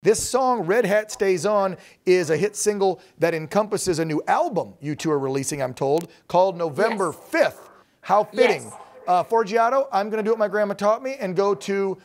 This song, Red Hat Stays On, is a hit single that encompasses a new album you two are releasing, I'm told, called November 5th. How fitting. Yes. Forgiato, I'm going to do what my grandma taught me and go to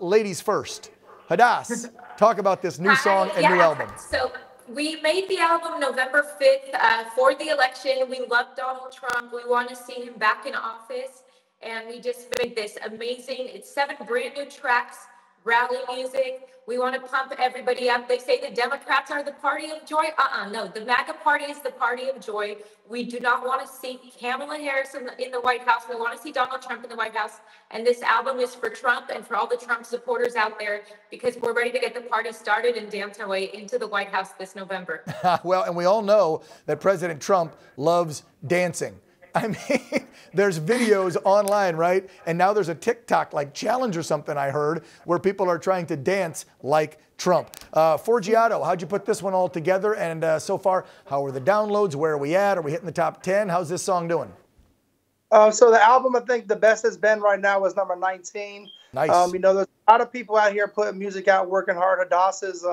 ladies first. Hadas, talk about this new song and new album. So we made the album November 5th for the election. We love Donald Trump. We want to see him back in office. And we just made this amazing, it's 7 brand new tracks, rally music. We want to pump everybody up. They say the Democrats are the party of joy. No, the MAGA party is the party of joy. We do not want to see Kamala Harris in the White House. We want to see Donald Trump in the White House. And this album is for Trump and for all the Trump supporters out there, because we're ready to get the party started and dance our way into the White House this November. Well, and we all know that President Trump loves dancing. I mean, there's videos online, right? And now there's a TikTok like challenge or something I heard where people are trying to dance like Trump. Forgiato, how'd you put this one all together? And so far, how are the downloads? Where are we at? Are we hitting the top 10? How's this song doing? So the album, I think the best it's been right now is number 19. Nice. You know, there's a lot of people out here putting music out, working hard. Hadas has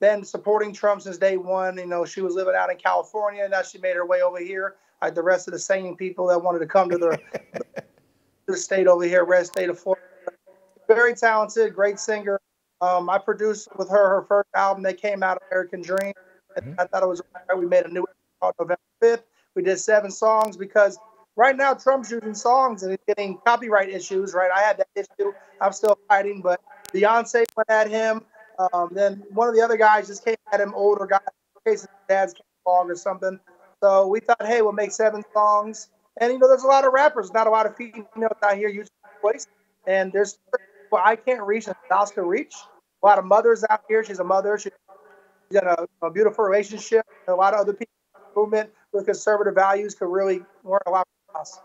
been supporting Trump since day one. You know, she was living out in California. Now she made her way over here. The rest of the same people that wanted to come to the state over here, red state of Florida. Very talented, great singer. I produced with her first album that came out, American Dream. And I thought it was right. We made a new album called November 5th. We did 7 songs because right now Trump's using songs and he's getting copyright issues, right? I had that issue. I'm still fighting, but Beyonce went at him. Then one of the other guys just came at him, older guy, in case his dad's catalog or something. So we thought, hey, we'll make 7 songs. And, you know, there's a lot of rappers, not a lot of females out here using the place. And there's people I can't reach and Hadas can reach. A lot of mothers out here. She's a mother. She's in a beautiful relationship. And a lot of other people in the movement with conservative values could really learn a lot from us.